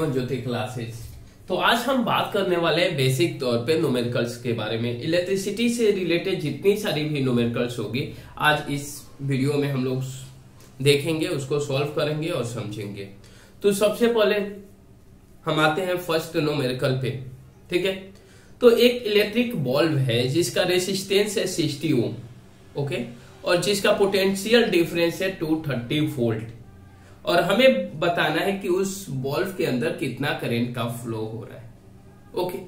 Jeevan Jyoti classes. तो आज हम बात करने वाले हैं बेसिक तौर पे न्यूमेरिकल्स के बारे में। इलेक्ट्रिसिटी से रिलेटेड जितनी सारी भी न्यूमेरिकल्स होगी आज इस वीडियो में हम लोग देखेंगे, उसको सॉल्व करेंगे और समझेंगे। तो सबसे पहले हम आते हैं फर्स्ट न्यूमेरिकल पे, ठीक है। तो एक इलेक्ट्रिक बल्ब है जिसका रेसिस्टेंस है 60 ओम, ओके, और जिसका पोटेंशियल डिफरेंस है 230 वोल्ट, और हमें बताना है कि उस बल्ब के अंदर कितना करंट का फ्लो हो रहा है, ओके।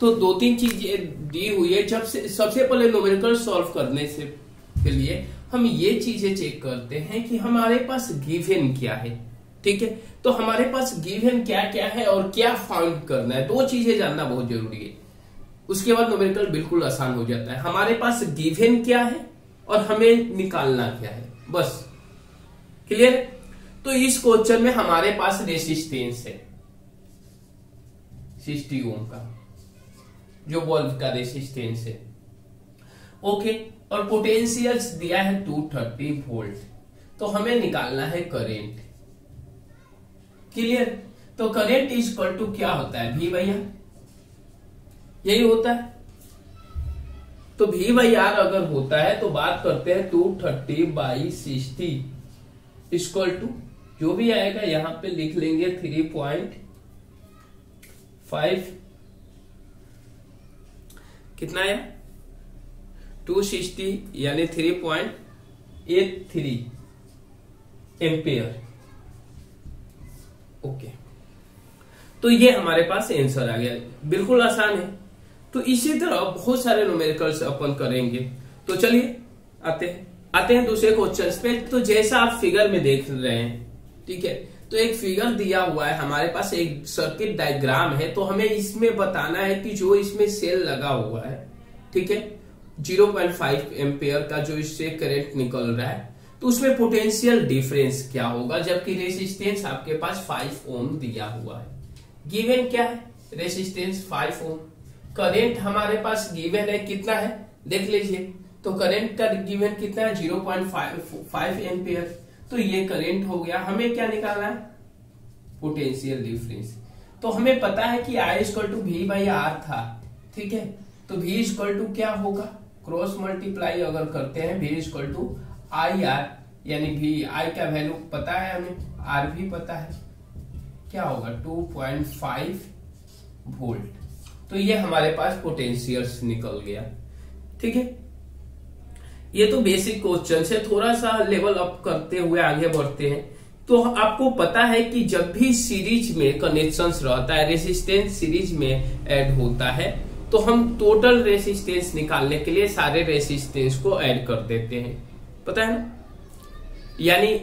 तो दो तीन चीजें दी हुई है। जब सबसे पहले न्यूमेरिकल सॉल्व करने से के लिए हम ये चीजें चेक करते हैं कि हमारे पास गिवन क्या है, ठीक है। तो हमारे पास गिवन क्या क्या है और क्या फाउंड करना है, दो चीजें जानना बहुत जरूरी है। उसके बाद न्यूमेरिकल बिल्कुल आसान हो जाता है। हमारे पास गिवन क्या है और हमें निकालना क्या है, बस, क्लियर। तो इस क्वेश्चन में हमारे पास रेसिस्टेंस है 60 ओम का, जो बल्ब का रेसिस्टेंस है, ओके, और पोटेंशियल दिया है 230 वोल्ट। तो हमें निकालना है करंट, क्लियर। तो करंट इज इक्वल टू क्या होता है, V भैया, यही होता है। तो V बाई R अगर होता है तो बात करते हैं 230/60 इक्वल टू, जो भी आएगा यहां पे लिख लेंगे 3.5, कितना है 260 यानी 3.83 एम्पियर, ओके। तो ये हमारे पास आंसर आ गया, बिल्कुल आसान है। तो इसी तरह बहुत सारे न्यूमेरिकल्स अपन करेंगे। तो चलिए आते हैं दूसरे क्वेश्चन पे। तो जैसा आप फिगर में देख रहे हैं, ठीक है, तो एक फिगर दिया हुआ है, हमारे पास एक सर्किट डायग्राम है। तो हमें इसमें बताना है कि जो इसमें सेल लगा हुआ है, ठीक है, 0.5 एम्पियर का जो इससे करंट निकल रहा है, तो उसमें पोटेंशियल डिफरेंस क्या होगा, जबकि रेसिस्टेंस आपके पास 5 ओम दिया हुआ है। गिवन क्या है, रेसिस्टेंस 5 ओम। करंट हमारे पास गिवन है, कितना है देख लीजिए। तो करंट का गिवन कितना है, 0.5 एम्पियर। तो ये करंट हो गया। हमें क्या निकालना है, पोटेंशियल डिफरेंस। तो हमें पता है कि I equal to V by R था, ठीक है। तो V इक्वल टू क्या होगा, क्रॉस मल्टीप्लाई अगर करते हैं V equal to I R, यानी V I का वैल्यू पता है हमें, R भी पता है, क्या होगा 2.5 वोल्ट। तो ये हमारे पास पोटेंशियल्स निकल गया, ठीक है। ये तो बेसिक क्वेश्चन से थोड़ा सा लेवल अप करते हुए आगे बढ़ते हैं। तो आपको पता है कि जब भी सीरीज में कनेक्शंस रहता है, रेसिस्टेंस सीरीज में ऐड होता है, तो हम टोटल रेसिस्टेंस निकालने के लिए सारे रेसिस्टेंस को ऐड कर देते हैं, पता है ना। यानी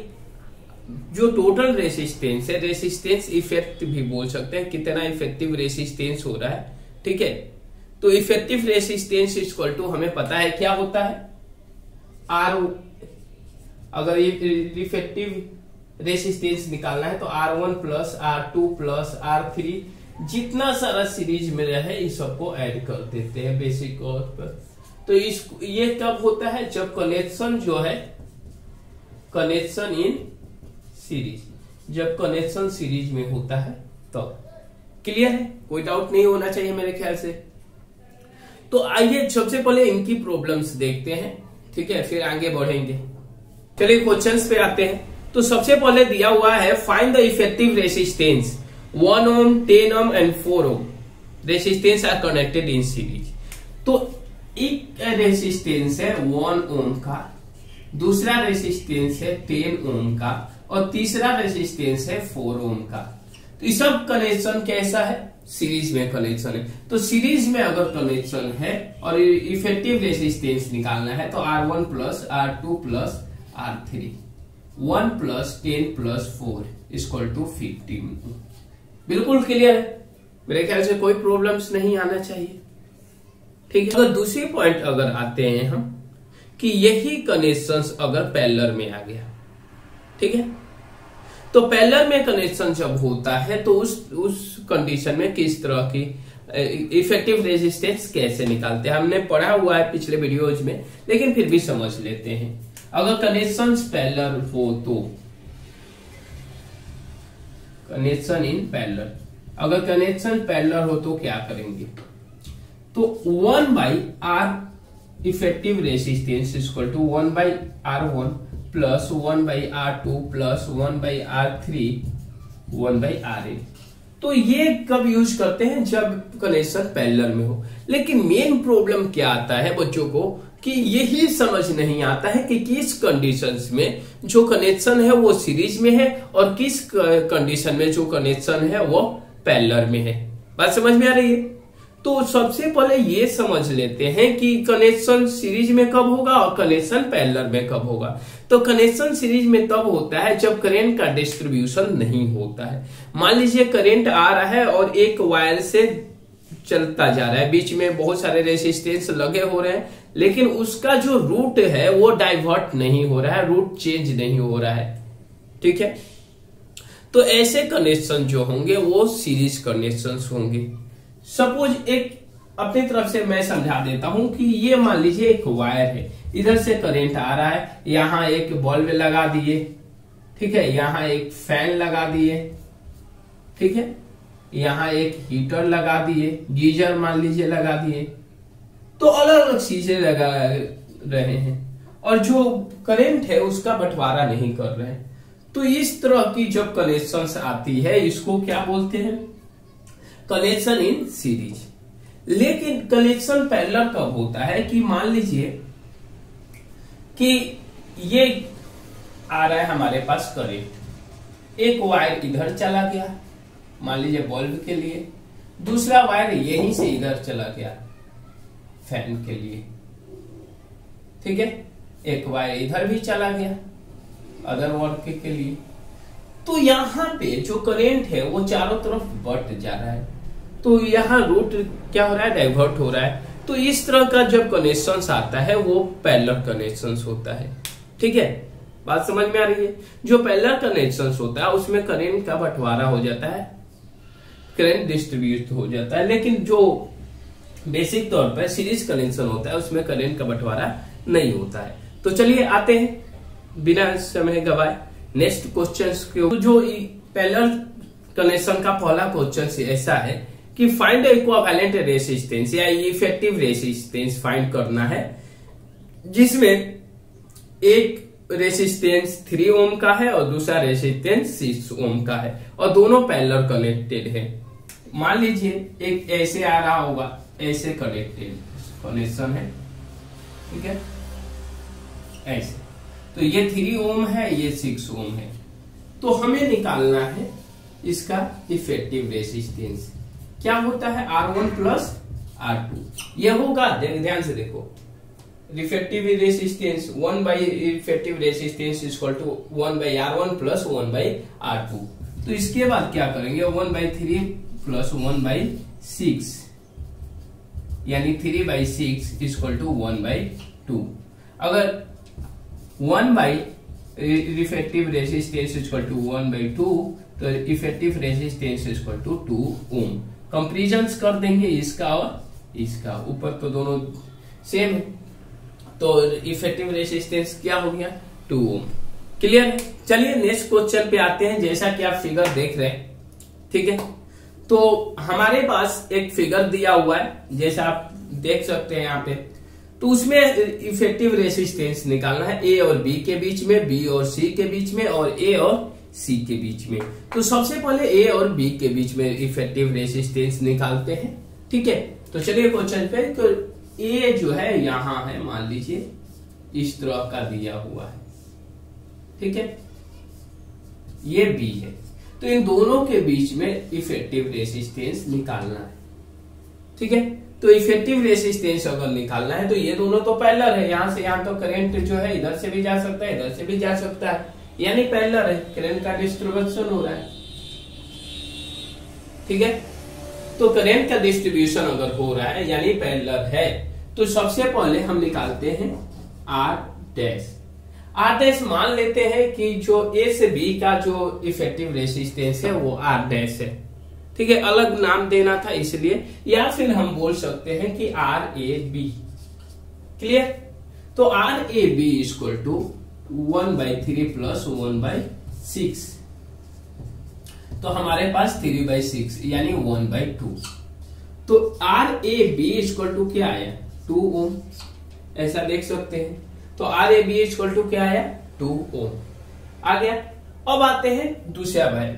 जो टोटल रेसिस्टेंस है, रेसिस्टेंस इफेक्ट भी बोल सकते हैं, कितना इफेक्टिव रेसिस्टेंस हो रहा है, ठीक है। तो इफेक्टिव रेसिस्टेंस इक्वल टू हमें पता है क्या होता है, आर। अगर ये इफेक्टिव रेसिस्टेंस निकालना है तो R1 + R2 + R3 जितना सारा सीरीज में रहे इस सबको ऐड कर देते हैं बेसिक तौर पर। तो ये कब होता है, जब कनेक्शन जो है, कनेक्शन इन सीरीज, जब कनेक्शन सीरीज में होता है तब। तो क्लियर है, कोई डाउट नहीं होना चाहिए मेरे ख्याल से। तो आइए सबसे पहले इनकी प्रॉब्लम्स देखते हैं, ठीक है, फिर आगे बढ़ेंगे। चलिए क्वेश्चंस पे आते हैं। तो सबसे पहले दिया हुआ है find the effective resistance 1 ohm, 10 ohm and 4 ohm resistance are connected in series. तो एक रेसिस्टेंस है 1 ओम का, दूसरा रेसिस्टेंस है 10 ओम का, और तीसरा रेसिस्टेंस है 4 ओम का। तो ये सब कनेक्शन कैसा है, सीरीज में कनेक्शन है। तो सीरीज में अगर कनेक्शन है और इफेक्टिव रेसिस्टेंस निकालना है तो R1 + R2 + R3 1 + 10 + 4 = 15। बिल्कुल क्लियर है मेरे ख्याल से, कोई प्रॉब्लम्स नहीं आना चाहिए, ठीक है। अगर दूसरे पॉइंट अगर आते हैं हम, कि यही कनेक्शंस अगर पैरेलल में आ गया, ठीक है। तो पैरेलल में कनेक्शन जब होता है तो उस कंडीशन में किस तरह की इफेक्टिव रेजिस्टेंस कैसे निकालते हैं, हमने पढ़ा हुआ है पिछले वीडियोज में, लेकिन फिर भी समझ लेते हैं। अगर कनेक्शंस पैरेलल हो तो कनेक्शन इन पैरेलल, अगर कनेक्शन पैरेलल हो तो क्या करेंगे, तो 1 by R effective resistance equal to 1 by R one plus 1 by R two plus 1 by R three 1 by R N. तो ये कब यूज करते हैं, जब कनेक्शन पैरेलल में हो। लेकिन मेन प्रॉब्लम क्या आता है बच्चों को, कि यही समझ नहीं आता है कि किस कंडीशंस में जो कनेक्शन है वो सीरीज में है और किस कंडीशन में जो कनेक्शन है वो पैरेलल में है। बात समझ में आ रही है। तो सबसे पहले ये समझ लेते हैं कि कनेक्शन सीरीज में कब होगा और कनेक्शन पैरेलल में कब होगा। तो कनेक्शन सीरीज में तब होता है जब करंट का डिस्ट्रीब्यूशन नहीं होता है। मान लीजिए करंट आ रहा है और एक वायर से चलता जा रहा है, बीच में बहुत सारे रेसिस्टेंस लगे हो रहे हैं, लेकिन उसका जो रूट है वो डाइवर्ट नहीं हो रहा है, रूट चेंज नहीं हो रहा है, ठीक है। तो ऐसे कनेक्शन जो होंगे वो सीरीज कनेक्शन होंगे। सपोज एक अपनी तरफ से मैं समझा देता हूं कि ये मान लीजिए एक वायर है, इधर से करंट आ रहा है, यहां एक बल्ब लगा दिए, ठीक है, यहां एक फैन लगा दिए, ठीक है, यहां एक हीटर लगा दिए, गीजर मान लीजिए लगा दिए, तो अलग अलग चीजें लगा रहे हैं और जो करंट है उसका बंटवारा नहीं कर रहे हैं। तो इस तरह की जब कनेक्शंस आती है इसको क्या बोलते हैं, कनेक्शन इन सीरीज। लेकिन कनेक्शन पैरेलल कब होता है, कि मान लीजिए कि ये आ रहा है हमारे पास करंट, एक वायर इधर चला गया मान लीजिए बल्ब के लिए, दूसरा वायर यहीं से इधर चला गया फैन के लिए, ठीक है, एक वायर इधर भी चला गया अदर वर्क के लिए। तो यहाँ पे जो करंट है वो चारों तरफ बट जा रहा है, तो यहाँ रूट क्या हो रहा है, डाइवर्ट हो रहा है। तो इस तरह का जब कनेक्शंस आता है वो पैरेलल कनेक्शंस होता है, ठीक है, बात समझ में आ रही है। जो पैरेलल कनेक्शंस होता है उसमें करंट का बंटवारा हो जाता है, करंट डिस्ट्रीब्यूट हो जाता है, लेकिन जो बेसिक तौर पर सीरीज कनेक्शन होता है उसमें करंट का बंटवारा नहीं होता है। तो चलिए आते हैं बिना समय गवाए नेक्स्ट क्वेश्चन। जो पैरेलल कनेक्शन का पहला क्वेश्चन ऐसा है कि फाइंड इक्विवेलेंट रेजिस्टेंस या इफेक्टिव रेजिस्टेंस फाइंड करना है, जिसमें एक रेजिस्टेंस 3 ओम का है और दूसरा रेजिस्टेंस 6 ओम का है और दोनों पैरेलल कनेक्टेड है। मान लीजिए एक ऐसे आ रहा होगा, ऐसे कनेक्टेड कनेक्शन है, ठीक है, ऐसे, तो ये 3 ओम है, ये 6 ओम है। तो हमें निकालना है इसका इफेक्टिव रेसिस्टेंस, क्या होता है, R1 प्लस R2, ये होगा। ध्यान से देखो, effective resistance 1 by effective resistance equal to 1 by R1 plus 1 by R2। तो इसके बाद क्या करेंगे, 1 बाई 3 प्लस 1 बाई 6 यानी 3 बाई 6 इक्वल टू 1 बाई 2। अगर 1 by effective resistance equal to 1 by 2 तो effective resistance equal to 2 ohm. Comparisons कर देंगे इसका और इसका, ऊपर तो दोनों सेम है, तो इफेक्टिव रेजिस्टेंस क्या हो गया, 2 ओम। क्लियर। चलिए नेक्स्ट क्वेश्चन पे आते हैं। जैसा कि आप फिगर देख रहे हैं, ठीक है, तो हमारे पास एक फिगर दिया हुआ है, जैसा आप देख सकते हैं यहाँ पे। तो उसमें इफेक्टिव रेसिस्टेंस निकालना है ए और बी के बीच में, बी और सी के बीच में और ए और सी के बीच में। तो सबसे पहले ए और बी के बीच में इफेक्टिव रेसिस्टेंस निकालते हैं, ठीक है। तो चलिए क्वेश्चन पे, तो ए जो है यहाँ है, मान लीजिए इस तरह का दिया हुआ है, ठीक है, ये बी है, तो इन दोनों के बीच में इफेक्टिव रेसिस्टेंस निकालना है, ठीक है। तो इफेक्टिव रेसिस्टेंस अगर निकालना है तो ये दोनों तो पैरेलल है, यहां से यहां तो करंट जो है इधर से भी जा सकता है, इधर से भी जा सकता है, यानी पैरेलल है, करंट का डिस्ट्रीब्यूशन हो रहा है, ठीक है। तो करंट का डिस्ट्रीब्यूशन अगर हो रहा है यानी पैरेलल है, तो सबसे पहले हम निकालते हैं आर डैश। आर डैश मान लेते हैं कि जो ए से बी का जो इफेक्टिव रेसिस्टेंस है वो आर डैश है, ठीक है, अलग नाम देना था इसलिए, या फिर हम बोल सकते हैं कि आर ए बी। क्लियर। तो R A B equal to 1 by 3 plus 1 by 6। तो हमारे पास 3/6 यानी 1/2। तो RAB इक्वल टू क्या आया 2 ओम, ऐसा देख सकते हैं। तो RAB इक्वल टू क्या आया 2 ओम आ गया। अब आते हैं दूसरा भाई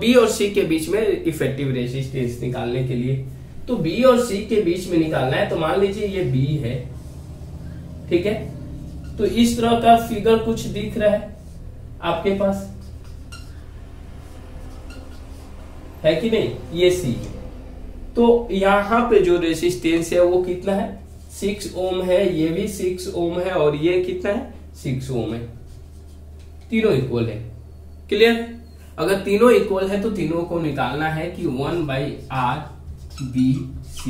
B और C के बीच में इफेक्टिव रेजिस्टेंस निकालने के लिए। तो B और C के बीच में निकालना है, तो मान लीजिए ये B है, ठीक है। तो इस तरह का फिगर कुछ दिख रहा है आपके पास है कि नहीं, ये C है। तो यहां पे जो रेजिस्टेंस है वो कितना है 6 ओम है, ये भी 6 ओम है और ये कितना है 6 ओम है, तीनों इक्वल है। क्लियर, अगर तीनों इक्वल है तो तीनों को निकालना है कि 1/RBC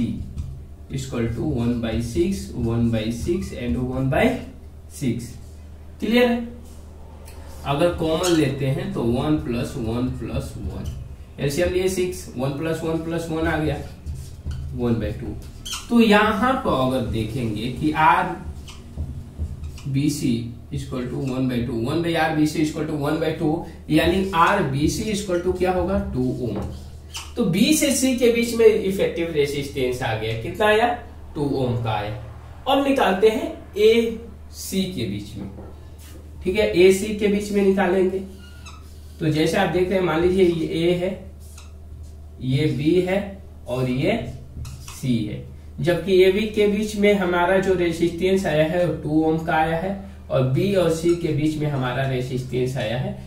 equal to 1/6 and 1/6। Clear है। अगर कॉमन लेते हैं तो 1 + 1 + 1 एलसीएम लिए 6, 1 + 1 + 1 आ गया 1/2। तो यहां पर अगर देखेंगे कि RBC equal to 1/2, 1/RBC equal to 1/2 यानी RBC इक्वल टू क्या होगा 2 ओम। तो B से C के बीच में इफेक्टिव रेसिस्टेंस आ गया, कितना आया 2 ओम का आया। अब निकालते हैं AC के बीच में, ठीक है। AC के बीच में निकालेंगे तो जैसे आप देख रहे हैं, मान लीजिए ये A है, ये B है और ये C है। जबकि AB के बीच में हमारा जो रेसिस्टेंस आया है वो 2 ओम का आया है और B और C के बीच में हमारा रेसिस्टेंस आया है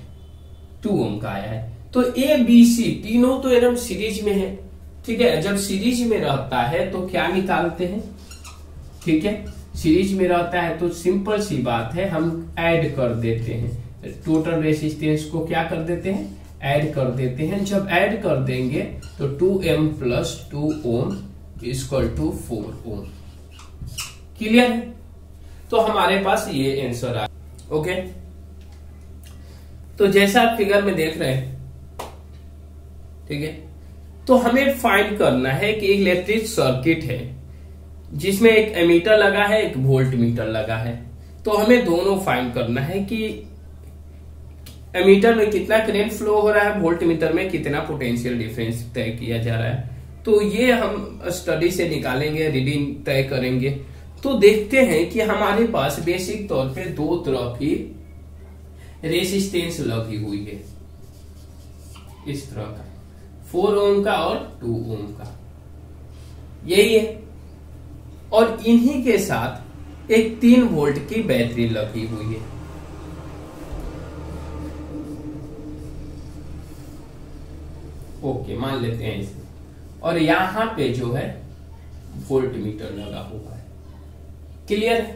2 ओम का आया है। तो A, B, C तीनों तो एकदम सीरीज में है, ठीक है। जब सीरीज में रहता है तो क्या निकालते हैं, ठीक है, सीरीज में रहता है तो सिंपल सी बात है, हम ऐड कर देते हैं टोटल रेसिस्टेंस को, क्या कर देते हैं ऐड कर देते हैं। जब ऐड कर देंगे तो 2M + 2 ohm equal to 4 ohm. Clear है। तो हमारे पास ये आंसर आ गया, ओके। तो जैसा आप फिगर में देख रहे हैं, ठीक है, तो हमें फाइंड करना है कि एक इलेक्ट्रिक सर्किट है जिसमें एक एमीटर लगा है, एक वोल्ट मीटर लगा है। तो हमें दोनों फाइंड करना है कि एमीटर में कितना करंट फ्लो हो रहा है, वोल्ट मीटर में कितना पोटेंशियल डिफरेंस तय किया जा रहा है। तो ये हम स्टडी से निकालेंगे, रीडिंग तय करेंगे। तो देखते हैं कि हमारे पास बेसिक तौर पे दो तरह की रेसिस्टेंस लगी हुई है, इस तरह का 4 ओम का और 2 ओम का, यही है। और इन्हीं के साथ एक 3 वोल्ट की बैटरी लगी हुई है। ओके, मान लेते हैं इसे। और यहां पे जो है वोल्ट मीटर लगा हुआ है। क्लियर है।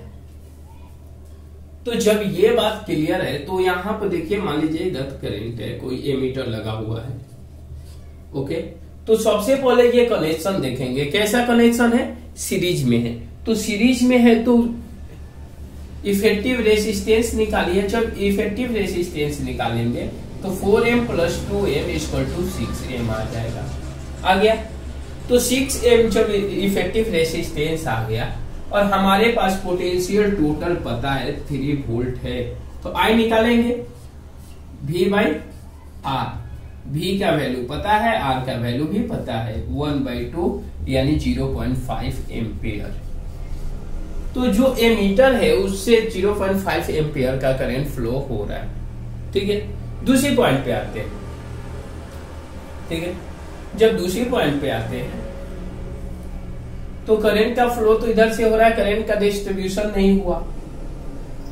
तो जब ये बात क्लियर है तो यहां पर देखिए, मान लीजिए इधर करंट है, कोई एमीटर लगा हुआ है, ओके। तो सबसे पहले ये कनेक्शन देखेंगे, कैसा कनेक्शन है, सीरीज में है। तो सीरीज में है तो इफेक्टिव रेसिस्टेंस निकालिए। जब इफेक्टिव रेसिस्टेंस निकालेंगे तो 4M + 2M = 6M आ जाएगा, आ गया। तो 6M जब इफेक्टिव रेसिस्टेंस आ गया और हमारे पास पोटेंशियल टोटल पता है 3 वोल्ट है। तो I निकालेंगे V/R, V का वैल्यू पता है, R का वैल्यू भी पता है, 1/2 यानी 0.5 एम्पियर। तो जो एमीटर है उससे 0.5 एम्पियर का करंट फ्लो हो रहा है, ठीक है। दूसरे पॉइंट पे आते हैं, ठीक है। जब दूसरे पॉइंट पे आते हैं तो करंट का फ्लो तो इधर से हो रहा है, करंट का डिस्ट्रीब्यूशन नहीं हुआ।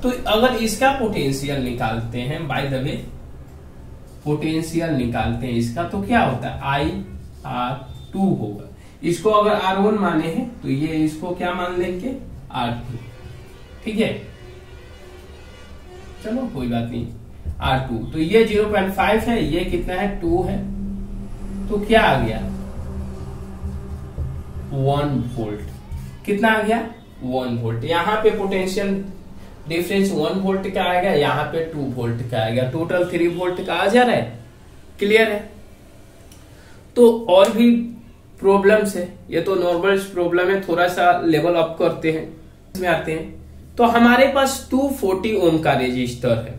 तो अगर इसका पोटेंशियल निकालते हैं, बाय द वे पोटेंशियल निकालते हैं इसका, तो क्या होता है IR2 होगा। इसको अगर R1 माने हैं तो ये इसको क्या मान लेंगे R2, ठीक है, चलो कोई बात नहीं R2। तो ये 0.5 है, ये कितना है 2 है, तो क्या आ गया 1 वोल्ट, कितना आ गया 1 वोल्ट। यहाँ पे पोटेंशियल डिफरेंस 1 वोल्ट का आएगा, यहाँ पे 2 वोल्ट का आएगा, टोटल 3 वोल्ट का आ जा रहा है। क्लियर है। तो और भी प्रॉब्लम्स है, ये तो नॉर्मल प्रॉब्लम है, थोड़ा सा लेवल अप करते हैं, इसमें आते हैं। तो हमारे पास 240 ओम का रेजिस्टर है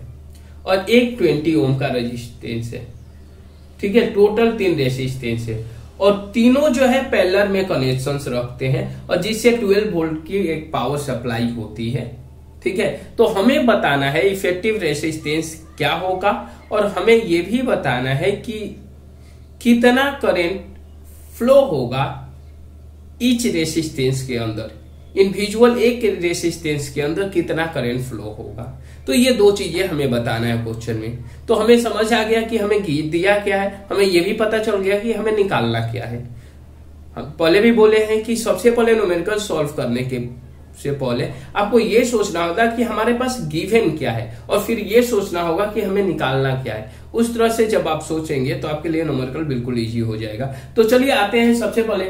और एक 20 ओम का रेजिस्टेंस है। ठीक है, टोटल तीन रेसिस्टेंस है और तीनों जो है पैरेलल में कनेक्शंस रखते हैं और जिससे 12 वोल्ट की एक पावर सप्लाई होती है। ठीक है, तो हमें बताना है इफेक्टिव रेसिस्टेंस क्या होगा और हमें यह भी बताना है कि कितना करंट फ्लो होगा ईच रेसिस्टेंस के अंदर, इंडिविजुअल एक रेसिस्टेंस के अंदर कितना करंट फ्लो होगा। तो ये दो चीजें हमें बताना है क्वेश्चन में। तो हमें समझ आ गया कि हमें दिया क्या है, हमें ये भी पता चल गया कि हमें निकालना क्या है। हम पहले भी बोले हैं कि सबसे पहले न्यूमेरिकल सॉल्व करने के से पहले आपको ये सोचना होगा कि हमारे पास गिवन क्या है और फिर ये सोचना होगा कि हमें निकालना क्या है। उस तरह से जब आप सोचेंगे तो आपके लिए न्यूमेरिकल बिल्कुल इजी हो जाएगा। तो चलिए आते हैं सबसे पहले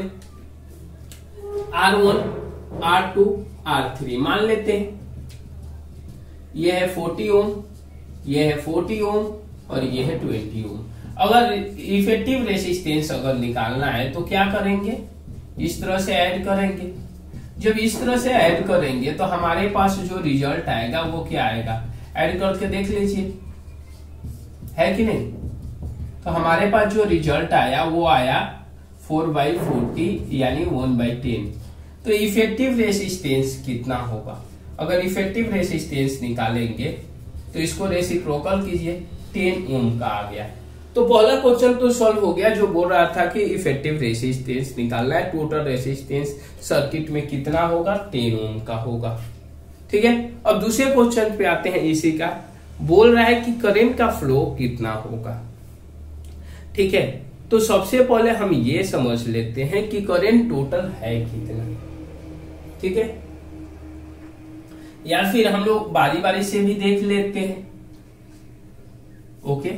R1, R2, R3 मान लेते हैं। ये है 40 ओम, ये है 40 ओम और ये है 20 ओम। अगर इफेक्टिव रेसिस्टेंस अगर निकालना है तो क्या करेंगे, इस तरह से ऐड करेंगे। जब इस तरह से ऐड करेंगे तो हमारे पास जो रिजल्ट आएगा वो क्या आएगा, ऐड करके देख लीजिए है कि नहीं। तो हमारे पास जो रिजल्ट आया वो आया 4/40 यानी 1/10। तो इफेक्टिव रेसिस्टेंस कितना होगा, अगर इफेक्टिव रेसिस्टेंस निकालेंगे तो इसको रेसिप्रोकल कीजिए, 10 ओम का आ गया। तो पहला क्वेश्चन तो सॉल्व हो गया जो बोल रहा था कि इफेक्टिव रेसिस्टेंस निकालना है, टोटल रेसिस्टेंस सर्किट में कितना होगा, 10 ओम का होगा। ठीक है, अब दूसरे क्वेश्चन पे आते हैं। इसी का बोल रहा है कि करंट का फ्लो कितना होगा। ठीक है, तो सबसे पहले हम ये समझ लेते हैं कि करंट टोटल है कितना। ठीक है, या फिर हम लोग बारी बारी से भी देख लेते हैं। ओके,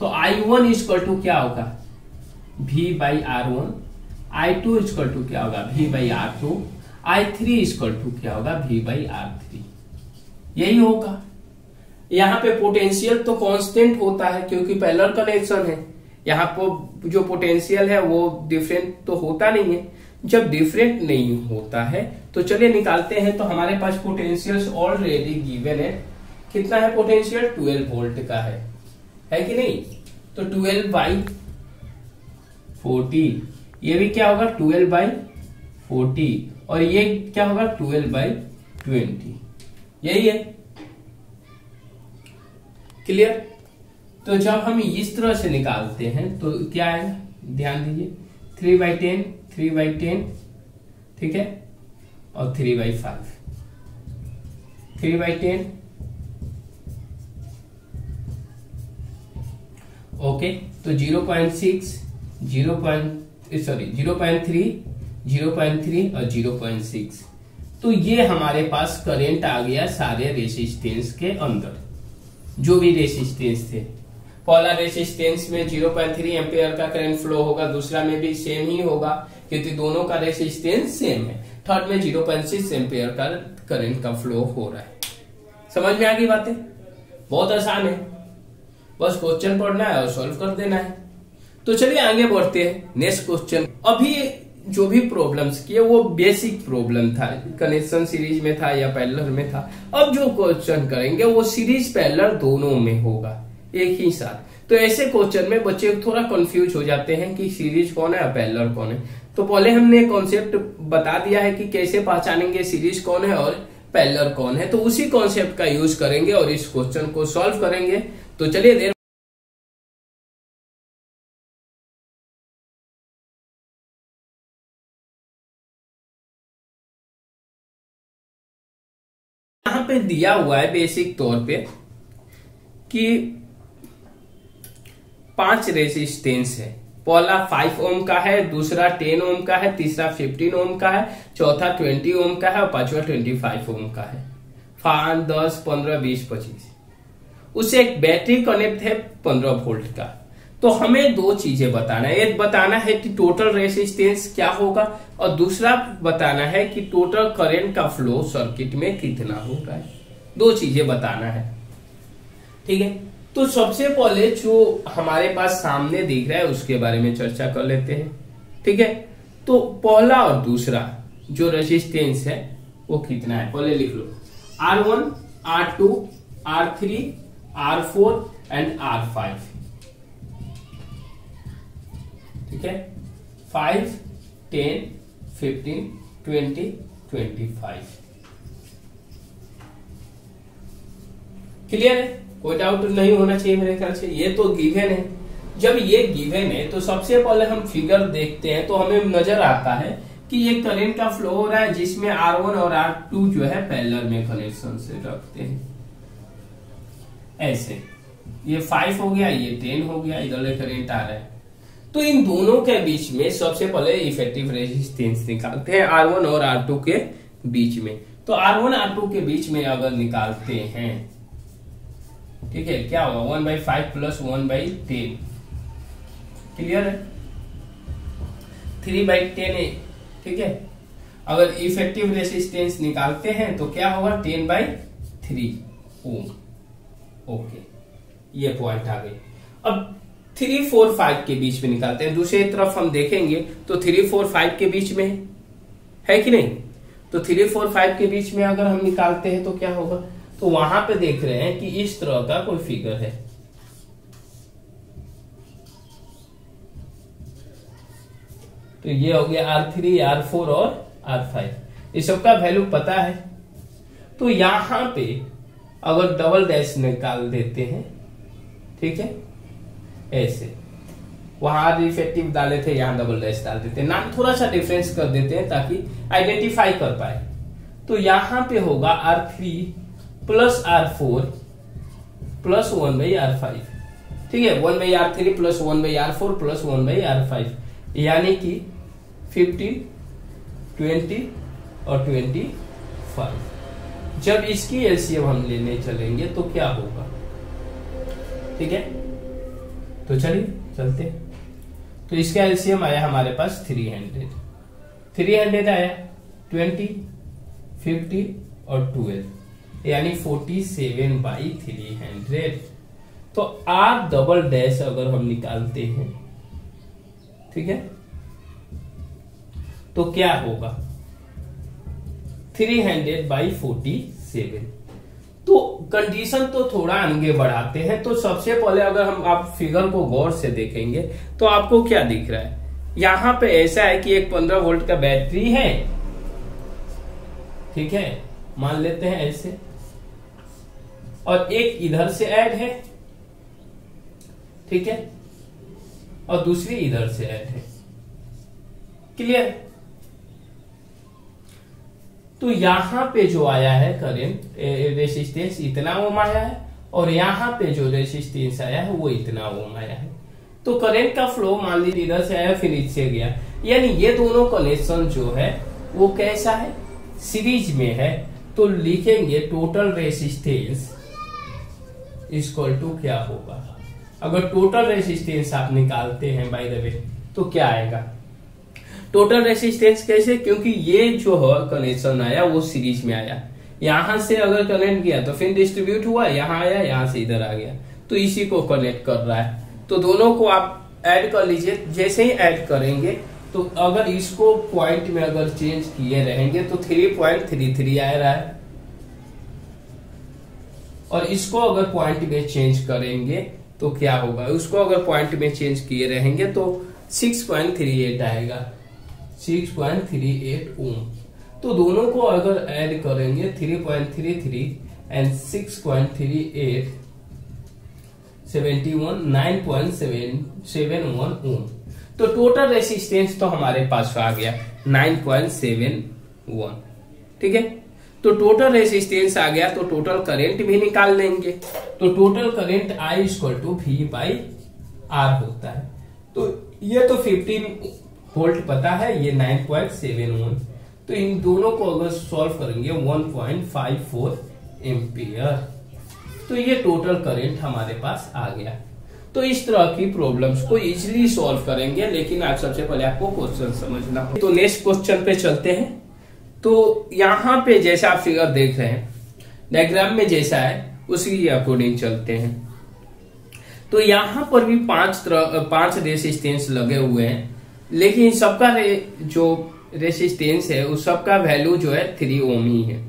तो I1 इक्वल टू क्या होगा, V/R1। I2 इक्वल टू क्या होगा, V/R2। I3 इक्वल टू क्या होगा, V/R3। यही होगा। यहाँ पे पोटेंशियल तो कांस्टेंट होता है क्योंकि पैरेलल कनेक्शन है। यहाँ पर जो पोटेंशियल है वो डिफरेंट तो होता नहीं है। जब डिफरेंट नहीं होता है तो चलिए निकालते हैं। तो हमारे पास पोटेंशियल ऑलरेडी गिवन है, कितना है पोटेंशियल, 12 वोल्ट का है कि नहीं। तो 12/40, ये भी क्या होगा 12/40 और ये क्या होगा 12/20, यही है। क्लियर। तो जब हम इस तरह से निकालते हैं तो क्या है, ध्यान दीजिए 3/10, 3/10, ठीक है, और 3/5, 3/10। ओके, तो 0.3, 0.3 और 0.6। तो ये हमारे पास करंट आ गया सारे रेसिस्टेंस के अंदर, जो भी रेसिस्टेंस थे। पहला रेसिस्टेंस में 0.3 एम्पीयर का करंट फ्लो होगा, दूसरा में भी सेम ही होगा क्योंकि दोनों का रेसिस्टेंस सेम है। थर्ड में 0.6 एम्पीयर का करंट का फ्लो हो रहा है। समझ में आ गई बातें, बहुत आसान है, बस क्वेश्चन पढ़ना है और सॉल्व कर देना है। तो चलिए आगे बढ़ते हैं नेक्स्ट क्वेश्चन। अभी जो भी प्रॉब्लम्स किए वो बेसिक प्रॉब्लम था, कनेक्शन सीरीज में था या पैरेलल में था। अब जो क्वेश्चन करेंगे वो सीरीज पैरेलल दोनों में होगा एक ही साथ। तो ऐसे क्वेश्चन में बच्चे थोड़ा कंफ्यूज हो जाते हैं कि सीरीज कौन है और पैरेलल कौन है। तो पहले हमने कॉन्सेप्ट बता दिया है कि कैसे पहचानेंगे सीरीज कौन है और पैरेलल कौन है। तो उसी कॉन्सेप्ट का यूज करेंगे और इस क्वेश्चन को सॉल्व करेंगे। तो चलिए देर यहाँ पे दिया हुआ है बेसिक तौर पे कि 5 रेसिस्टेंस है। पहला 5 ओम का है, दूसरा 10 ओम का है, तीसरा 15 ओम का है, चौथा 20 ओम का है और पांचवा 25 ओम का है। 5, 10, 15, 20, 25। उससे एक बैटरी कनेक्ट है 15 वोल्ट का। तो हमें दो चीजें बताना है, एक बताना है कि टोटल रेसिस्टेंस क्या होगा और दूसरा बताना है कि टोटल करंट का फ्लो सर्किट में कितना होगा। दो चीजें बताना है, ठीक है। तो सबसे पहले जो हमारे पास सामने दिख रहा है उसके बारे में चर्चा कर लेते हैं। ठीक है, तो पहला और दूसरा जो रेसिस्टेंस है वो कितना है पहले लिख लो। R1, R2, R3, R4 and R5। ठीक है 5, 10, 15, 20, 25। क्लियर है, कोई डाउट नहीं होना चाहिए मेरे ख्याल से। ये तो गिवन है, जब ये गिवन है तो सबसे पहले हम फिगर देखते हैं तो हमें नजर आता है कि ये करंट का फ्लो हो रहा है जिसमें R1 और R2 जो है पैरेलल में कनेक्शन से रखते हैं। ऐसे ये 5 हो गया, ये 10 हो गया, इधर करंट आ रहा है। तो इन दोनों के बीच में सबसे पहले इफेक्टिव रेजिस्टेंस निकालते हैं R1 और R2 के बीच में। तो R1 R2 के बीच में अगर निकालते हैं, ठीक है, क्या होगा 1/5 + 1/10। क्लियर है 3/10 है, ठीक है। अगर इफेक्टिव रेसिस्टेंस निकालते हैं तो क्या होगा 10/3 ओम। ओके, ये पॉइंट आ गई। अब 3, 4, 5 के बीच में निकालते हैं, दूसरी तरफ हम देखेंगे तो 3, 4, 5 के बीच में है कि नहीं। तो 3, 4, 5 के बीच में अगर हम निकालते हैं तो क्या होगा, तो वहां पे देख रहे हैं कि इस तरह का कोई फिगर है। तो ये हो गया R3, R4 और R5, इस सबका वैल्यू पता है। तो यहां पे अगर डबल डैश निकाल देते हैं, ठीक है, ऐसे वहां रिफेक्टिव डाले थे, यहां डबल डैश डाल देते हैं, नाम थोड़ा सा डिफरेंस कर देते हैं ताकि आइडेंटिफाई कर पाए। तो यहां पे होगा R3 + R4 + 1/R5, ठीक है, 1/R3 + 1/R4 + 1/R5, यानी कि 15, 20 और 25। जब इसकी एलसीएम हम लेने चलेंगे तो क्या होगा, ठीक है। तो चलिए चलते हैं। तो इसका एलसीएम आया हमारे पास 300 आया, 20, 50 और 12, यानी 47/300। तो आर डबल डैश अगर हम निकालते हैं, ठीक है, तो क्या होगा 300/47। तो कंडीशन तो थोड़ा आगे बढ़ाते हैं। तो सबसे पहले अगर हम आप फिगर को गौर से देखेंगे तो आपको क्या दिख रहा है, यहां पे ऐसा है कि एक 15 वोल्ट का बैटरी है, ठीक है, मान लेते हैं ऐसे, और एक इधर से ऐड है, ठीक है, और दूसरी इधर से ऐड है। क्लियर। तो यहां पे जो आया है करंट रेसिस्टेंस इतना ओम आया है, और यहां पे जो रेसिस्टेंस आया है वो इतना ओम आया है। तो करंट का फ्लो मान लीजिए इधर से आया फिर इससे गया, यानी ये दोनों कनेक्शन जो है वो कैसा है, सीरीज में है। तो लिखेंगे टोटल रेसिस्टेंस इक्वल टू क्या होगा, अगर टोटल रेसिस्टेंस आप निकालते हैं बाय द वे तो क्या आएगा टोटल रेसिस्टेंस, कैसे, क्योंकि ये जो कनेक्शन आया वो सीरीज में आया, यहां से अगर कनेक्ट किया तो फिर डिस्ट्रीब्यूट हुआ, यहां आया, यहां से इधर आ गया, तो इसी को कनेक्ट कर रहा है। तो दोनों को आप ऐड कर लीजिए, जैसे ही ऐड करेंगे तो अगर इसको पॉइंट में अगर चेंज किए रहेंगे तो 3.33 आ रहा है, और इसको अगर पॉइंट में चेंज करेंगे तो क्या होगा, उसको अगर पॉइंट में चेंज किए रहेंगे तो 6.38 आएगा, 6.38 ओम। तो दोनों को अगर ऐड करेंगे 3.33 एंड 6.38, 9.71 ओम। तो टोटल रेसिस्टेंस तो हमारे पास आ गया 9.71, ठीक है। तो टोटल रेसिस्टेंस आ गया, तो टोटल करंट भी निकाल लेंगे। तो total current I equal to V/R होता है। तो ये तो 15 वोल्ट पता है, ये 9.71, तो इन दोनों को अगर सॉल्व करेंगे 1.54 एम्पीयर। तो ये टोटल करंट हमारे पास आ गया। तो इस तरह की प्रॉब्लम्स को इजीली सॉल्व करेंगे, लेकिन आप सबसे पहले आपको क्वेश्चन समझना होगा। तो नेक्स्ट क्वेश्चन पे चलते हैं। तो यहां पे जैसा आप फिगर देख रहे हैं, डायग्राम में जैसा है उसी अकॉर्डिंग चलते हैं। तो यहां पर भी पांच रेसिस्टेंस लगे हुए हैं, लेकिन सबका जो रेसिस्टेंस है उस सबका वैल्यू जो है 3 ओम ही है।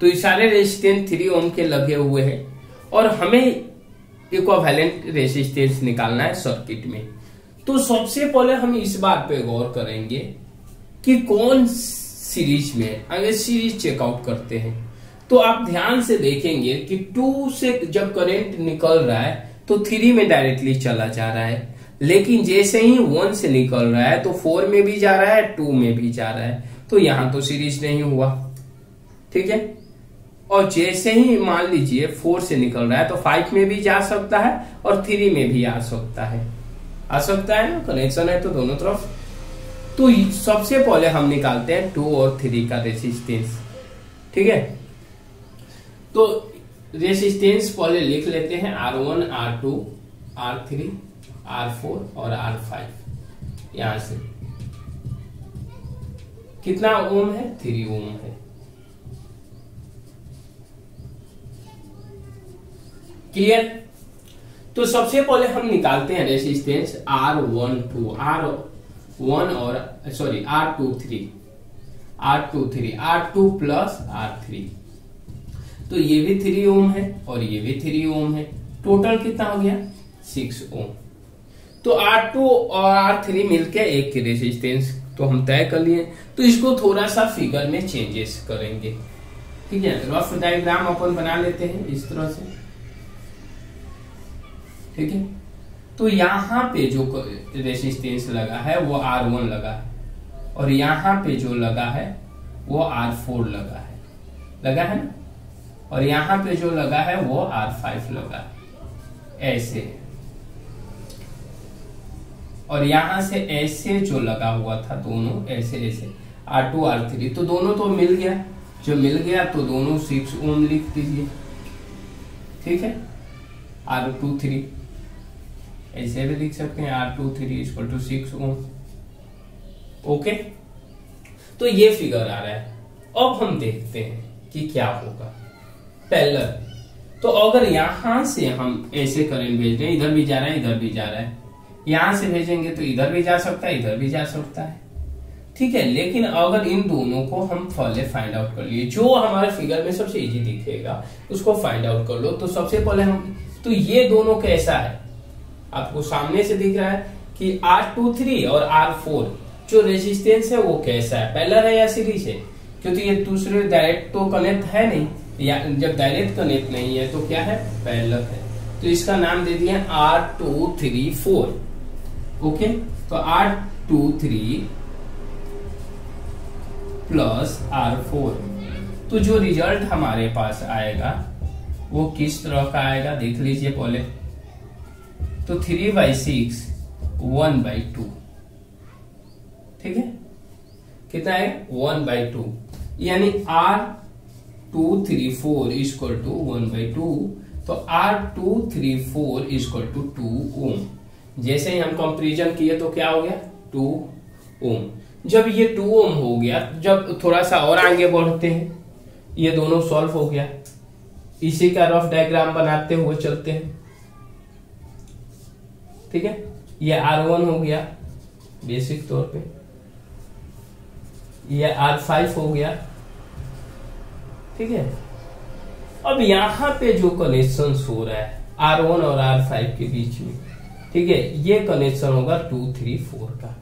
तो ये सारे रेसिस्टेंस 3 ओम के लगे हुए हैं, और हमें इक्विवेलेंट रेसिस्टेंस निकालना है सर्किट में। तो सबसे पहले हम इस बात पे गौर करेंगे कि कौन सीरीज में, अगर सीरीज चेकआउट करते हैं तो आप ध्यान से देखेंगे कि 2 से जब करंट निकल रहा है तो 3 में डायरेक्टली चला जा रहा है, लेकिन जैसे ही 1 से निकल रहा है तो 4 में भी जा रहा है, 2 में भी जा रहा है, तो यहां तो सीरीज नहीं हुआ, ठीक है। और जैसे ही मान लीजिए 4 से निकल रहा है तो 5 में भी जा सकता है और 3 में भी आ सकता है ना, कनेक्शन है तो दोनों तरफ। तो सबसे पहले हम निकालते हैं 2 और 3 का रेसिस्टेंस, ठीक है। तो रेसिस्टेंस पहले लिख लेते हैं R1, R2, R3, R4 और R5। यहां से कितना ओम है? 3 ओम है। क्लियर? तो सबसे पहले हम निकालते हैं रेसिस्टेंस R2 प्लस R3। तो ये भी 3 ओम है और ये भी 3 ओम है, टोटल कितना हो गया? 6 ओम। तो R2 और R3 मिलकर एक रेसिस्टेंस तो हम तय कर लिए। तो इसको थोड़ा सा फिगर में चेंजेस करेंगे, ठीक है। रफ डायग्राम अपन बना लेते हैं इस तरह से, ठीक है। तो यहाँ पे जो रेसिस्टेंस लगा है वो R1 लगा है और यहाँ पे जो लगा है वो R4 लगा है और यहाँ पे जो लगा है वो R5 लगा है, ऐसे। और यहाँ से ऐसे जो लगा हुआ था दोनों ऐसे R2 R3 तो दोनों तो मिल गया, जो मिल गया तो दोनों 6 ओम लिख दीजिए, ठीक है। R23 ऐसे भी लिख सकते हैं, R23 = 6 ओम, ओके। तो ये फिगर आ रहा है। अब हम देखते हैं कि क्या होगा पहले। तो अगर यहां से हम ऐसे करंट भेज रहे हैं, इधर भी जा रहा है इधर भी जा रहा है, यहां से भेजेंगे तो इधर भी जा सकता है इधर भी जा सकता है, ठीक है। लेकिन अगर इन दोनों को हम पहले फाइंड आउट कर लिए, जो हमारे फिगर में सबसे इजी दिखेगा उसको फाइंड आउट कर लो। तो सबसे पहले हम, तो ये दोनों कैसा है आपको सामने से दिख रहा है कि R23 और R4 जो रेजिस्टेंस है वो कैसा है, पैरेलल है या सीरीज है? क्योंकि ये दूसरे डायरेक्ट तो कनेक्ट है नहीं, या जब डायरेक्ट कनेक्ट नहीं है तो क्या है? पैरेलल है। तो इसका नाम दे दिया R234, ओके। तो R23 प्लस R4। तो जो रिजल्ट हमारे पास आएगा वो किस तरह का आएगा देख लीजिए पहले। तो 3/6 1/2, ठीक है। कितना है? 1/2, यानी R234 = 1/2। तो R234 = 2 ओम। जैसे ही हम कंपैरिजन किए तो क्या हो गया? 2 ओम। जब ये 2 ओम हो गया, जब थोड़ा सा और आगे बढ़ते हैं, ये दोनों सॉल्व हो गया। इसी का रफ डायग्राम बनाते हुए चलते हैं, ठीक है। ये R1 हो गया बेसिक तौर पे, ये R5 हो गया, ठीक है। अब यहाँ पे जो कनेक्शन हो रहा है R1 और R5 के बीच में, ठीक है, ये कनेक्शन होगा 234 का,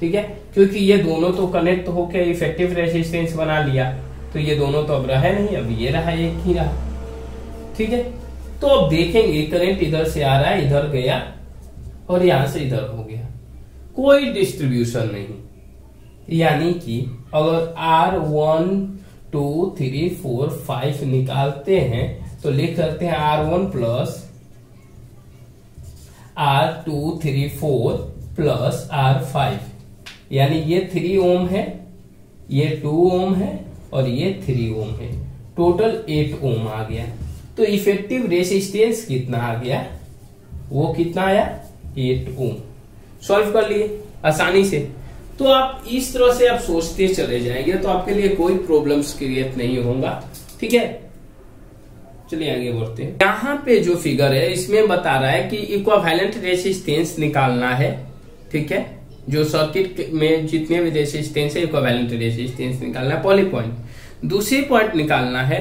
ठीक है। क्योंकि ये दोनों तो कनेक्ट होकर इफेक्टिव रेजिस्टेंस बना लिया, तो ये दोनों तो अब रहे नहीं, अब ये रहा एक ही रहा, ठीक है। तो अब देखेंगे करंट इधर से आ रहा है, इधर गया और यहां से इधर हो गया, कोई डिस्ट्रीब्यूशन नहीं। यानी कि अगर R1 2 3 4 5 निकालते हैं तो लिख करते हैं R1 plus R234 plus R5। यानी ये 3 ओम है, ये 2 ओम है और ये 3 ओम है, टोटल 8 ओम आ गया। तो इफेक्टिव रेसिस्टेंस कितना आ गया? वो कितना आया? 8 ओम। सॉल्व कर लिए आसानी से। तो आप इस तरह से आप सोचते चले जाएंगे तो आपके लिए कोई प्रॉब्लम्स क्रिएट नहीं होगा, ठीक है। चलिए आगे बढ़ते हैं। यहाँ पे जो फिगर है इसमें बता रहा है कि इक्विवेलेंट रेसिस्टेंस निकालना है, ठीक है। जो सर्किट में जितने भी रेसिस्टेंस है इक्विवेलेंट रेसिस्टेंस निकालना है, पहले पॉइंट। दूसरे पॉइंट निकालना है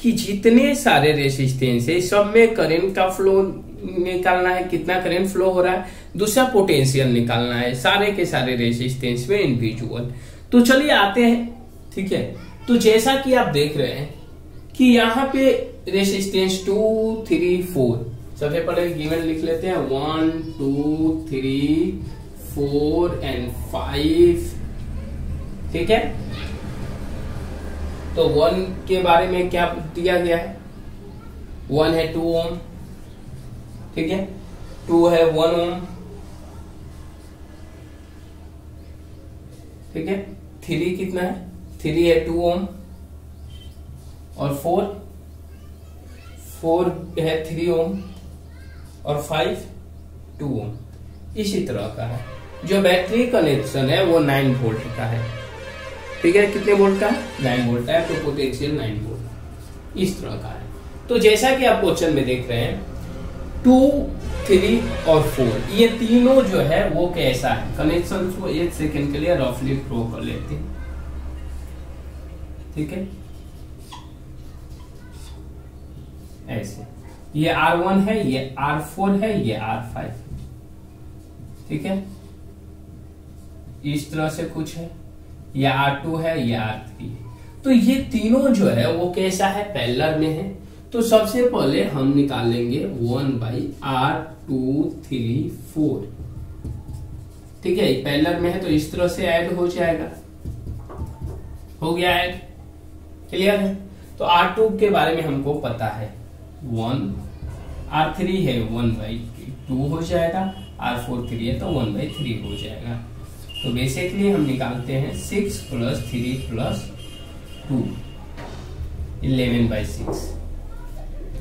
कि जितने सारे रेसिस्टेंस है सब में करंट का फ्लो निकालना है, कितना करंट फ्लो हो रहा है, दूसरा पोटेंशियल निकालना है, सारे के सारे रेजिस्टेंस में इंडिविजुअल। तो चलिए आते हैं, ठीक है। तो जैसा कि आप देख रहे हैं कि यहाँ पे रेजिस्टेंस 2, 3, 4 सबसे पहले गिवन लिख लेते हैं 1, 2, 3, 4 एंड 5, ठीक है। तो 1 के बारे में क्या दिया गया है, 1 है 2 ओम, ठीक है, 2 है 1 ओम, ठीक है, 3 कितना है, 3 है 2 ओम, और 4 है 3 ओम, और 5 2 ओम। इसी तरह का है जो बैटरी कनेक्शन है वो 9 वोल्ट का है, ठीक है, कितने वोल्ट का, 9 वोल्ट है, तो पोटेंशियल 9 वोल्ट इस तरह का है। तो जैसा कि आप क्वेश्चन में देख रहे हैं 2, 3 और 4 ये तीनों जो है वो कैसा है कनेक्शन, को 1 सेकेंड के लिए रफली ड्रॉ कर लेते हैं, ठीक है। ऐसे ये R1 है, ये R4 है, ये R5, ठीक है, इस तरह से कुछ है, ये R2 है, ये R3 है। तो ये तीनों जो है वो कैसा है, पैरेलल में है। तो सबसे पहले हम निकालेंगे 1/R2, 3, 4, ठीक है, पैरेलल में है तो इस तरह से ऐड हो जाएगा, हो गया ऐड, क्लियर है। तो R2 के बारे में हमको पता है 1, R3 है 1/2 हो जाएगा, R4 3 है तो 1/3 हो जाएगा। तो बेसिकली हम निकालते हैं 6 + 3 + 2 11/6,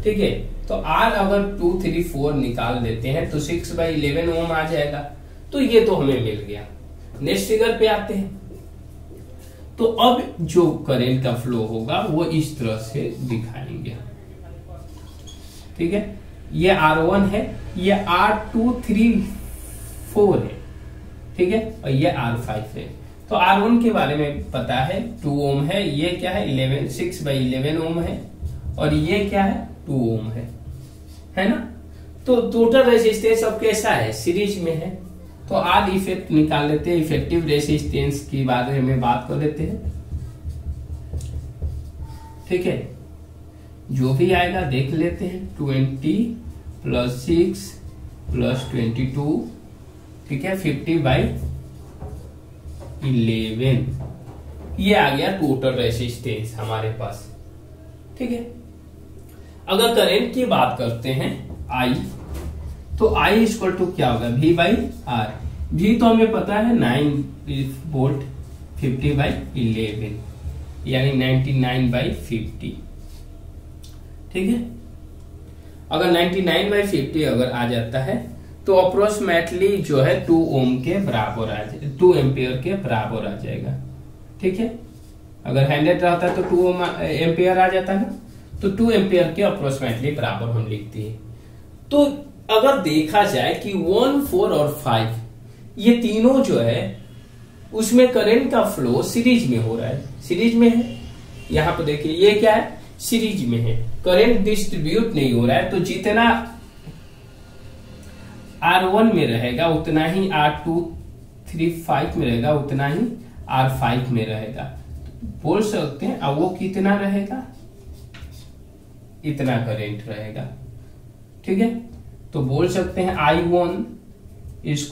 ठीक है। तो R अगर 2, 3, 4 निकाल देते हैं तो 6/11 ओम आ जाएगा। तो ये तो हमें मिल गया। नेक्स्ट फिगर पे आते हैं। तो अब जो करेंट का फ्लो होगा वो इस तरह से दिखाएंगे, ठीक है। ये R1 है, ये R2, 3, 4 है, ठीक है, और ये R5 है। तो R1 के बारे में पता है 2 ओम है, ये क्या है 6/11 ओम है, और ये क्या है 2 ओम है ना। तो टोटल रेजिस्टेंस अब कैसा है, सीरीज में है। तो आर इफेक्ट निकाल लेते हैं, इफेक्टिव रेजिस्टेंस की बारे में बात कर लेते हैं, ठीक है, जो भी आएगा देख लेते हैं। 20 + 6 + 22, ठीक है, 50/11 ये आ गया टोटल रेजिस्टेंस हमारे पास, ठीक है। अगर करंट की बात करते हैं I, तो I = क्या होगा, V/R। V तो हमें पता है 9 वोल्ट, 50/11 यानी 99/50, ठीक है। अगर 99/50 अगर आ जाता है तो अप्रोक्सीमेटली जो है 2 ओम के बराबर आ जाए, 2 एम्पियर के बराबर आ जाएगा, ठीक है। अगर 100 रहता है तो 2 एम्पियर आ जाता है, तो 2 एम्पियर के अप्रोक्सीमेटली बराबर हम लिखते हैं। तो अगर देखा जाए कि 1, 4 और 5 ये तीनों जो है उसमें करंट का फ्लो सीरीज में हो रहा है, सीरीज में है। यहाँ पर देखिए ये क्या है, सीरीज में है, करंट डिस्ट्रीब्यूट नहीं हो रहा है। तो जितना R1 में रहेगा उतना ही R2, 3, 5 में रहेगा, उतना ही R5 में रहेगा, बोल सकते हैं। अब वो कितना रहेगा, इतना करेंट रहेगा, ठीक है। तो बोल सकते हैं I1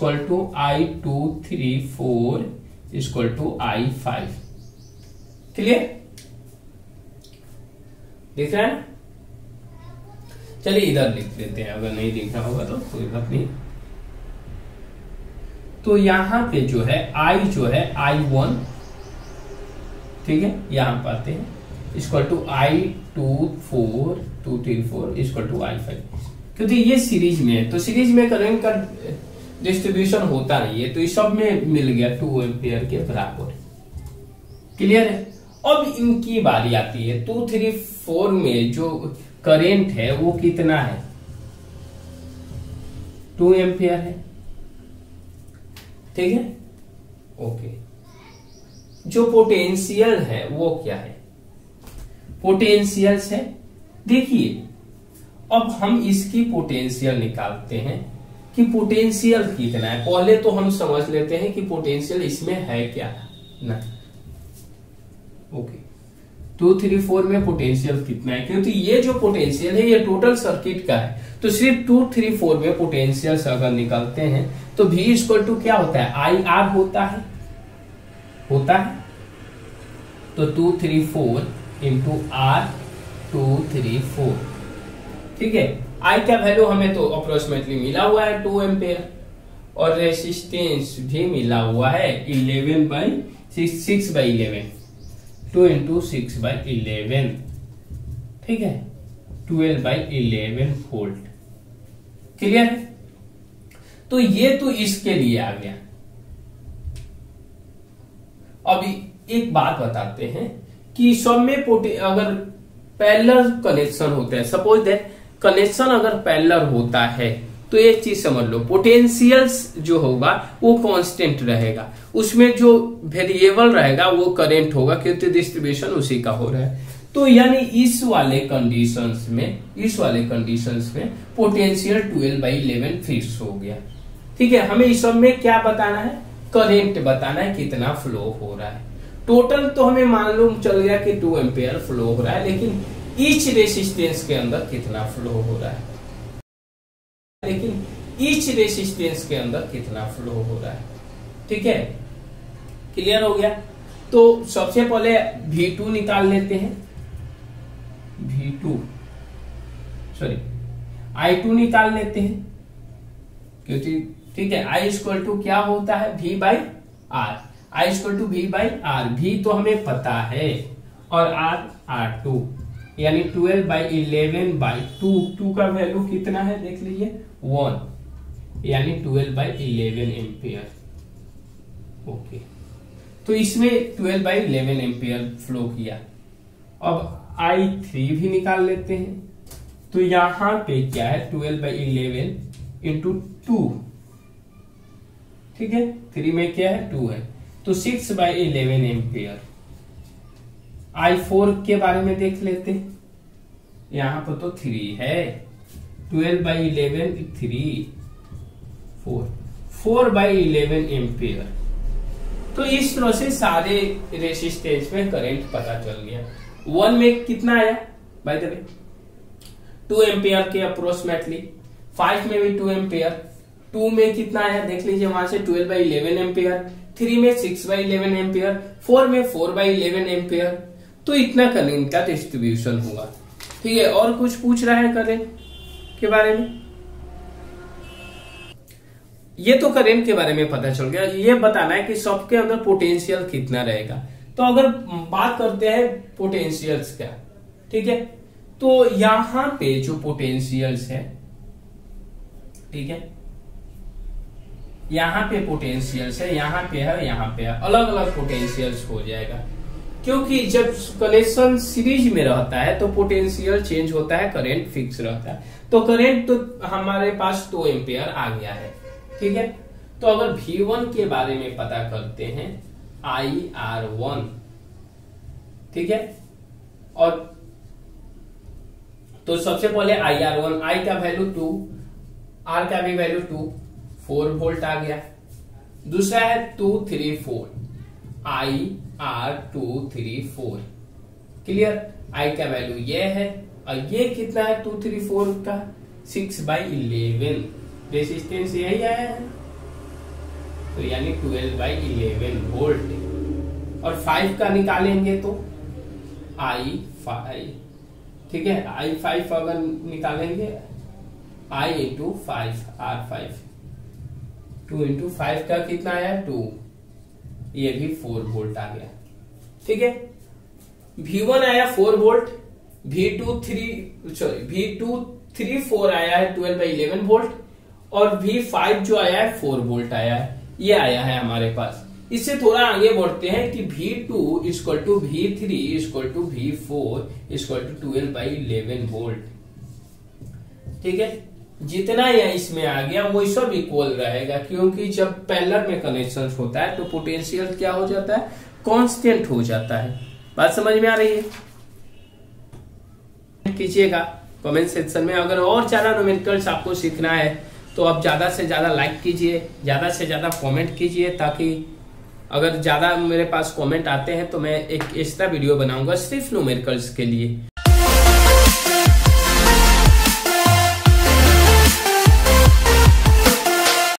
= I2, 3, 4 = I5, क्लियर, दिख रहा है। चलिए इधर लिख लेते हैं, अगर नहीं दिख रहा होगा तो कोई बात नहीं। तो यहां पे जो है I जो है I1, ठीक है, यहां पर आते हैं I2, 4, 2, 3, 4 = I5, क्योंकि ये सीरीज में है। तो सीरीज में करंट का डिस्ट्रीब्यूशन होता नहीं है, तो इस सब में मिल गया 2 एम्पियर के बराबर, क्लियर है। अब इनकी बारी आती है 2, 3, 4 में जो करंट है वो कितना है, 2 एम्पियर है, ठीक है, ओके। जो पोटेंशियल है वो क्या है, पोटेंशियल्स है, देखिए। अब हम इसकी पोटेंशियल निकालते हैं कि पोटेंशियल कितना है। पहले तो हम समझ लेते हैं कि पोटेंशियल इसमें है क्या ना। ओके 2, 3, 4 में पोटेंशियल कितना है, क्योंकि ये जो पोटेंशियल है ये टोटल सर्किट का है, तो सिर्फ 2, 3, 4 में पोटेंशियल अगर निकालते हैं तो V इक्वल टू क्या होता है, आई आर होता है तो 2, 3, 4 इंटू आर 2, 3, 4 ठीक है। आई का वैल्यू हमें तो अप्रोक्सीमेटली मिला हुआ है 2 एम्पेयर और रेसिस्टेंस भी मिला हुआ है 11/6 बाई 11 2 × 6/11 ठीक है 12/11 वोल्ट। क्लियर है? तो ये तो इसके लिए आ गया। अब एक बात बताते हैं कि सब में अगर पैरेलल कनेक्शन होता है, सपोज दैट कनेक्शन अगर पैरेलल होता है तो एक चीज समझ लो, पोटेंशियल्स जो होगा वो कांस्टेंट रहेगा, उसमें जो वेरिएबल रहेगा वो करंट होगा क्योंकि डिस्ट्रीब्यूशन उसी का हो रहा है। तो यानी इस वाले कंडीशंस में पोटेंशियल 12/11 फिक्स हो गया। ठीक है, हमें इस सब में क्या बताना है, करंट बताना है, कितना फ्लो हो रहा है। टोटल तो हमें मालूम चल गया कि 2 एम्पियर फ्लो हो रहा है, लेकिन ईच रेसिस्टेंस के अंदर कितना फ्लो हो रहा है ठीक है, क्लियर हो गया। तो सबसे पहले V2 निकाल लेते हैं, I2 निकाल लेते हैं क्योंकि ठीक है I इक्वल टू क्या होता है V by R, I equal to V by R. V तो हमें पता है और R R2 यानी 12/11/2। 2 का वैल्यू कितना है देख लीजिए 1 यानी 12/11 एम्पियर। ओके तो इसमें 12/11 एम्पियर फ्लो किया। अब I3 भी निकाल लेते हैं, तो यहां पे क्या है 12/11 इंटू 2 ठीक है, 3 में क्या है 2 है तो 6/11 एम्पियर। I4 के बारे में देख लेते, यहां पर तो 3 है 12/11 4/11 एम्पियर। तो इस तरह से सारे रेसिस्टेंस में करंट पता चल गया। 1 में कितना आया बाय द वे 2 एम्पियर के अप्रोक्सीमेटली, 5 में भी 2 एम्पियर, 2 में कितना आया देख लीजिए वहां से 12/11 एम्पियर, 3 में 6/11 एम्पियर, 4 में 4/11 एम्पियर। तो इतना करंट का डिस्ट्रीब्यूशन हुआ। ठीक है, और कुछ पूछ रहा है करंट के बारे में? ये तो करंट के बारे में पता चल गया। ये बताना है कि सबके अंदर पोटेंशियल कितना रहेगा। तो अगर बात करते हैं पोटेंशियल्स का, ठीक है, तो यहां पे जो पोटेंशियल्स है ठीक है, यहाँ पे पोटेंशियल्स है, यहाँ पे है, यहाँ पे है, अलग अलग पोटेंशियल्स हो जाएगा क्योंकि जब कनेक्शन सीरीज में रहता है तो पोटेंशियल चेंज होता है, करंट फिक्स रहता है। तो करंट तो हमारे पास 2 एम्पियर आ गया है। ठीक है, तो अगर V1 के बारे में पता करते हैं IR1 ठीक है, और तो सबसे पहले IR1, I का वैल्यू 2, R का भी वैल्यू 2, 4 वोल्ट आ गया। दूसरा है 2, 3, 4 IR 2, 3, 4। क्लियर, I का वैल्यू ये है और ये कितना है 2, 3, 4 का 6/11, रेसिस्टेंस यही आया है तो यानी 12/11 वोल्ट। और 5 का निकालेंगे तो I5 ठीक है, I5 अगर निकालेंगे I × 5 R5, 2 × 5 का कितना आया 2, ये भी 4 वोल्ट आ गया। ठीक है, V1 आया 4 वोल्ट, V2 3, 4 आया है 12/11 वोल्ट और V5 जो आया है 4 वोल्ट आया है, ये आया है हमारे पास। इससे थोड़ा आगे बढ़ते हैं कि V2 = V3 = V4 = 12/11 वोल्ट। ठीक है, जितना यह इसमें आ गया वो सब इक्वल रहेगा क्योंकि जब पैरेलल में कनेक्शन होता है तो पोटेंशियल क्या हो जाता है, कांस्टेंट हो जाता है। बात समझ में आ रही है? कीजिएगा कमेंट सेक्शन में। अगर और ज़्यादा न्यूमेरिकल्स आपको सीखना है तो आप ज़्यादा से ज़्यादा लाइक कीजिए, ज़्यादा से ज़्यादा कमेंट कीजिए, ताकि अगर ज़्यादा मेरे पास कमेंट आते हैं तो मैं एक एक्स्ट्रा वीडियो बनाऊंगा सिर्फ न्यूमेरिकल्स के लिए।